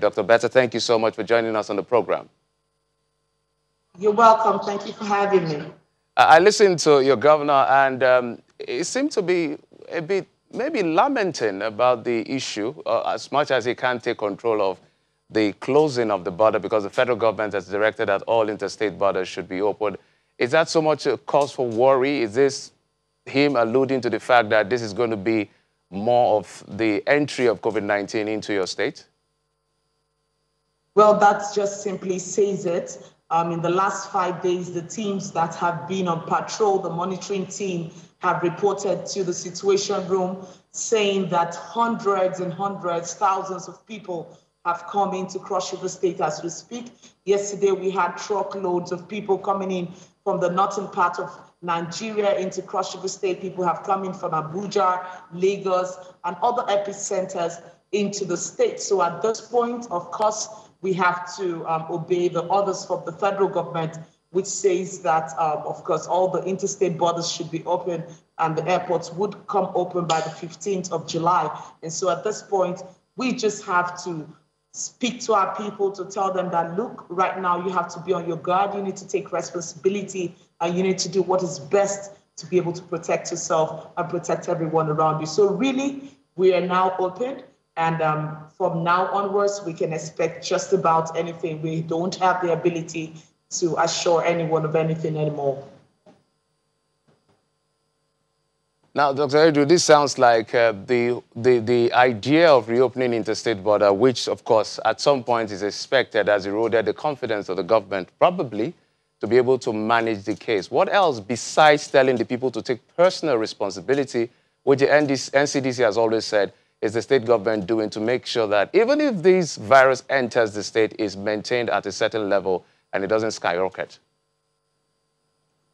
Dr. Betta, thank you so much for joining us on the program. You're welcome. Thank you for having me. I listened to your governor, and it seemed to be a bit maybe lamenting about the issue as much as he can't take control of the closing of the border because the federal government has directed that all interstate borders should be opened. Is that so much a cause for worry? Is this him alluding to the fact that this is going to be more of the entry of COVID-19 into your state? Well, that just simply says it. In the last 5 days, the teams that have been on patrol, the monitoring team, have reported to the Situation Room saying that hundreds and hundreds, thousands of people have come into Cross River State as we speak. Yesterday, we had truckloads of people coming in from the northern part of Nigeria into Cross River State. People have come in from Abuja, Lagos, and other epicenters into the state. So at this point, of course, we have to obey the orders from the federal government, which says that, of course, all the interstate borders should be open and the airports would come open by the 15th of July. And so at this point, we just have to speak to our people to tell them that, look, right now you have to be on your guard. You need to take responsibility and you need to do what is best to be able to protect yourself and protect everyone around you. So really, we are now open. And from now onwards, we can expect just about anything. We don't have the ability to assure anyone of anything anymore. Now, Dr. Edu, this sounds like the idea of reopening interstate border, which, of course, at some point is expected, has eroded the confidence of the government, probably, to be able to manage the case. What else besides telling the people to take personal responsibility, which the NCDC has always said, is the state government doing to make sure that even if this virus enters the state, it's maintained at a certain level and it doesn't skyrocket?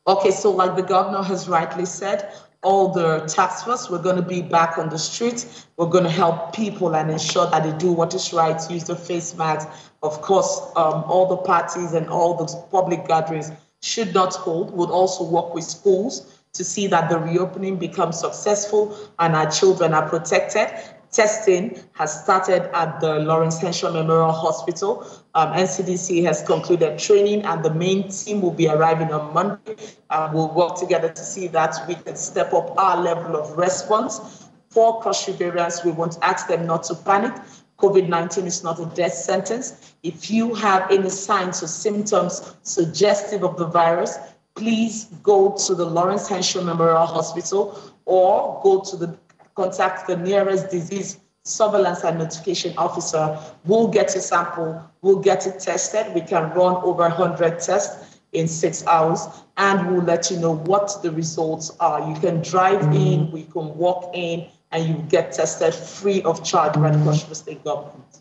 Okay, so like the governor has rightly said, all the task force, we're going to be back on the streets. We're going to help people and ensure that they do what is right, use the face mask. Of course, all the parties and all the public gatherings should not hold. We'll also work with schools to see that the reopening becomes successful and our children are protected. Testing has started at the Lawrence Henshaw Memorial Hospital. NCDC has concluded training and the main team will be arriving on Monday. We'll work together to see that we can step up our level of response. For Cross Riverians, we want to ask them not to panic. COVID-19 is not a death sentence. If you have any signs or symptoms suggestive of the virus, please go to the Lawrence Henshaw Memorial Hospital or go to contact the nearest disease surveillance and notification officer. We'll get a sample, we'll get it tested. We can run over 100 tests in 6 hours and we'll let you know what the results are. You can drive in, we can walk in, and you get tested free of charge by the Cross River State government.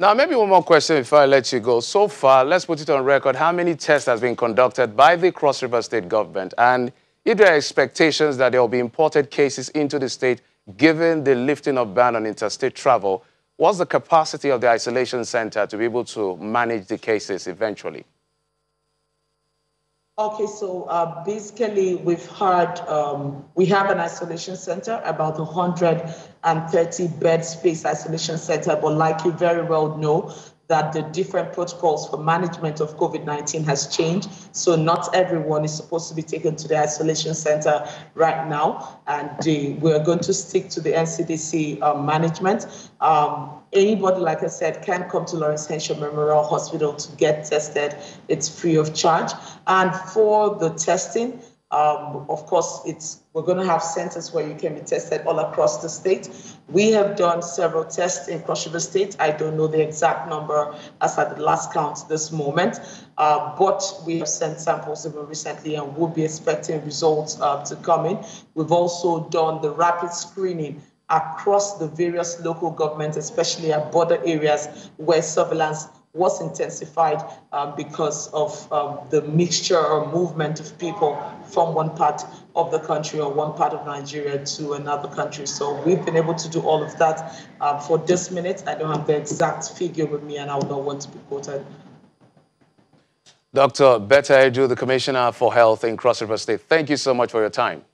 Now, maybe one more question before I let you go. So far, let's put it on record, how many tests has been conducted by the Cross River State government? And if there are expectations that there will be imported cases into the state, given the lifting of ban on interstate travel, what's the capacity of the isolation center to be able to manage the cases eventually? Okay, so basically we've heard, we have an isolation center, about 130 bed space isolation center, but like you very well know, that the different protocols for management of COVID-19 has changed. So not everyone is supposed to be taken to the isolation center right now. And we're going to stick to the NCDC management. Anybody, like I said, can come to Lawrence Henshaw Memorial Hospital to get tested. It's free of charge. And for the testing, of course, we're going to have centers where you can be tested all across the state. We have done several tests in Cross River State. I don't know the exact number as at the last count this moment, but we have sent samples even recently and we'll be expecting results to come in. We've also done the rapid screening across the various local governments, especially at border areas where surveillance was intensified because of the mixture or movement of people from one part of the country or one part of Nigeria to another country. So we've been able to do all of that. For this minute, I don't have the exact figure with me and I would not want to be quoted. Dr. Betta Edu, the Commissioner for Health in Cross River State, thank you so much for your time.